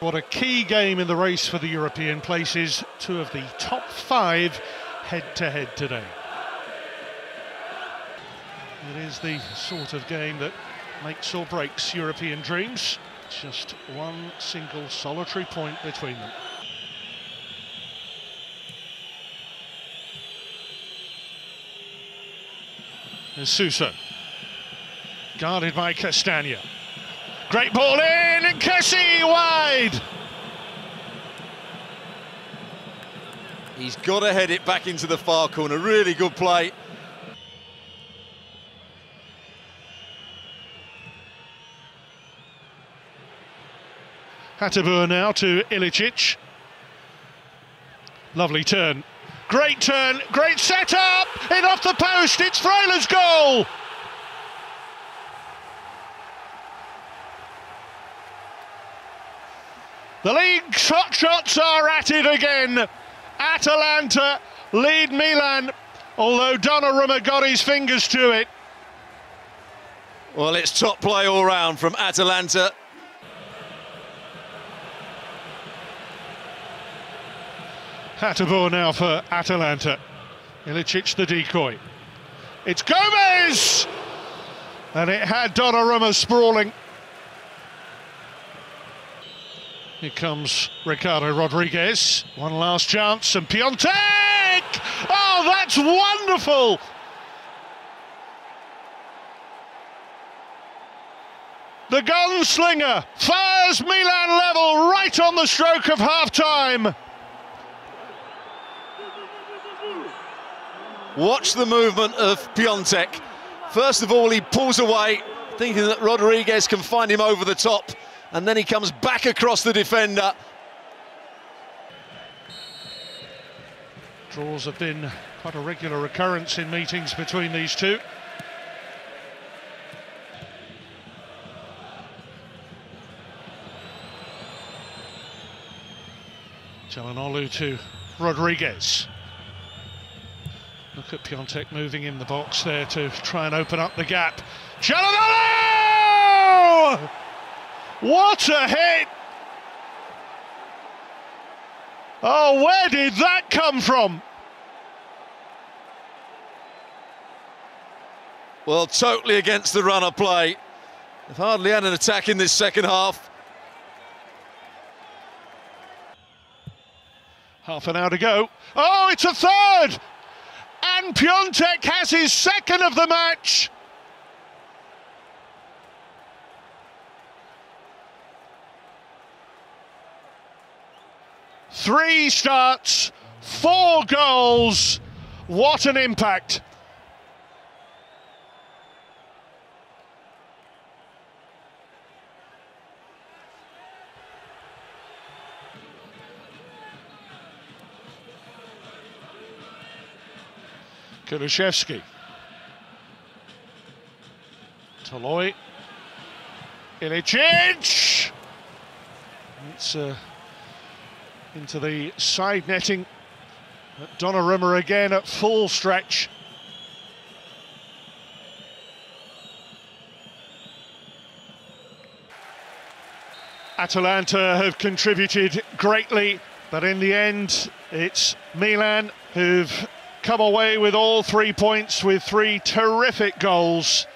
What a key game in the race for the European places. Two of the top five head-to-head today. It is the sort of game that makes or breaks European dreams. Just one single solitary point between them. And Sousa, guarded by Castagna. Great ball in, and Kessie wide! He's got to head it back into the far corner, really good play. Hateboer now to Ilicic. Lovely turn. Great turn, great set-up, in off the post, it's Freyler's goal! The league hot shots are at it again. Atalanta lead Milan, although Donnarumma got his fingers to it. Well, it's top play all round from Atalanta. Hateboer now for Atalanta. Ilicic the decoy. It's Gomez! And it had Donnarumma sprawling. Here comes Ricardo Rodriguez, one last chance, and Piątek! Oh, that's wonderful! The gunslinger fires Milan level right on the stroke of half-time. Watch the movement of Piątek. First of all, he pulls away, thinking that Rodriguez can find him over the top. And then he comes back across the defender. Draws have been quite a regular occurrence in meetings between these two. Çalhanoğlu to Rodriguez. Look at Piątek moving in the box there to try and open up the gap. Çalhanoğlu! What a hit! Oh, where did that come from? Well, totally against the run of play. They've hardly had an attack in this second half. Half an hour to go. Oh, it's a third! And Piątek has his second of the match! Three starts, four goals, what an impact. Kurushevsky. Toloi. Ilicic! It's into the side netting. Donnarumma again at full stretch. Atalanta have contributed greatly, but in the end it's Milan who've come away with all 3 points with 3 terrific goals.